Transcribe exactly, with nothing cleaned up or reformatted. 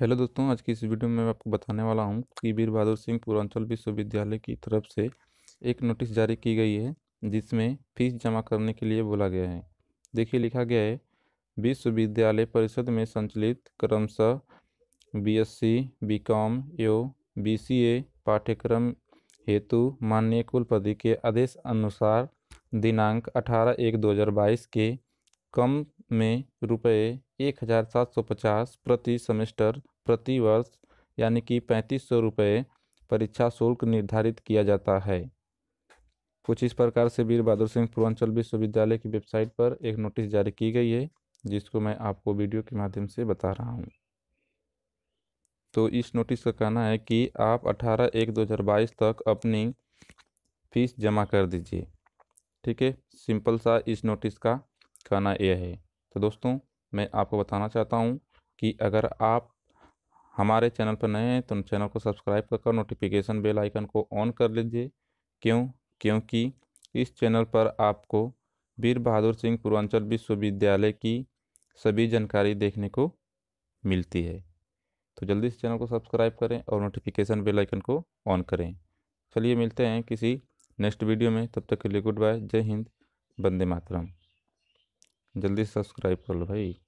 Hello दोस्तों, आज की इस वीडियो में मैं आपको बताने वाला हूं कि वीर बहादुर सिंह पूर्वांचल विश्वविद्यालय की तरफ से एक नोटिस जारी की गई है जिसमें फीस जमा करने के लिए बोला गया है। देखिए, लिखा गया है विश्वविद्यालय परिषद में संचालित क्रमशः बीएससी, बीकॉम एवं बीसीए पाठ्यक्रम हेतु माननीय कुलपति के आदेश अनुसार दिनांक अठारह एक दो हज़ार बाईस के कम में रुपये एक हज़ार सात सौ पचास प्रति सेमेस्टर प्रति वर्ष यानी कि पैंतीस सौ रुपये परीक्षा शुल्क निर्धारित किया जाता है। कुछ इस प्रकार से वीर बहादुर सिंह पूर्वांचल विश्वविद्यालय की वेबसाइट पर एक नोटिस जारी की गई है जिसको मैं आपको वीडियो के माध्यम से बता रहा हूँ। तो इस नोटिस का कहना है कि आप अठारह एक दो हज़ार बाईस तक अपनी फीस जमा कर दीजिए। ठीक है, सिंपल सा इस नोटिस का कहना यह है। तो दोस्तों, मैं आपको बताना चाहता हूं कि अगर आप हमारे चैनल पर नए हैं तो चैनल को सब्सक्राइब करके नोटिफिकेशन बेल आइकन को ऑन कर लीजिए। क्यों? क्योंकि इस चैनल पर आपको वीर बहादुर सिंह पूर्वांचल विश्वविद्यालय की सभी जानकारी देखने को मिलती है। तो जल्दी से चैनल को सब्सक्राइब करें और नोटिफिकेशन बेल आइकन को ऑन करें। चलिए, मिलते हैं किसी नेक्स्ट वीडियो में। तब तक के लिए गुड बाय, जय हिंद, वंदे मातरम। जल्दी सब्सक्राइब कर लो भाई।